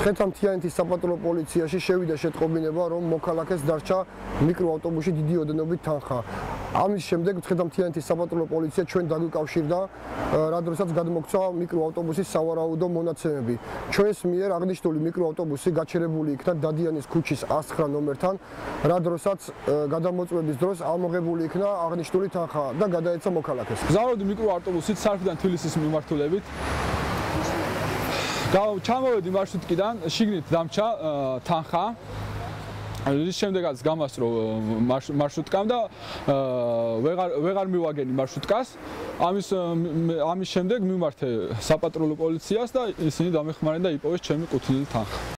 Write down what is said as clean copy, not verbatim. მცხეთამთიანეთის საპატრულო პოლიციაში შევიდა შეტყობინება, რომ მოქალაქეს დარჩა მიკროავტობუსში დიდი ოდენობით თანხა. Ამის შემდეგ მცხეთამთიანეთის საპატრულო პოლიცია ჩვენ დაგვიკავშირდა, რა დროსაც გადმოგვცა მიკროავტობუსის სავარაუდო მონაცემები. Ჩვენს მიერ აღნიშნული მიკროავტობუსი გაჩერებული იქნა დადიანის ქუჩის 109 ნომერთან, რა დროსაც გადამოწმების დროს ამოღებული იქნა აღნიშნული თანხა და გადაეცა მოქალაქეს. Გზავნოდი მიკროავტობუსით სარკიდან თბილისის მიმართულებით. Çamavedi marşrutkiden Şignit Damça Tanha შემდეგაც გამასწრო მარშრუტკამდე ვეღარ მივაგენი მარშრუტკას ამის შემდეგ მიმართე საპატრულო პოლიციას და ისინი დამეხმარნენ და იპოვეს ჩემი კუთვნილი თანხა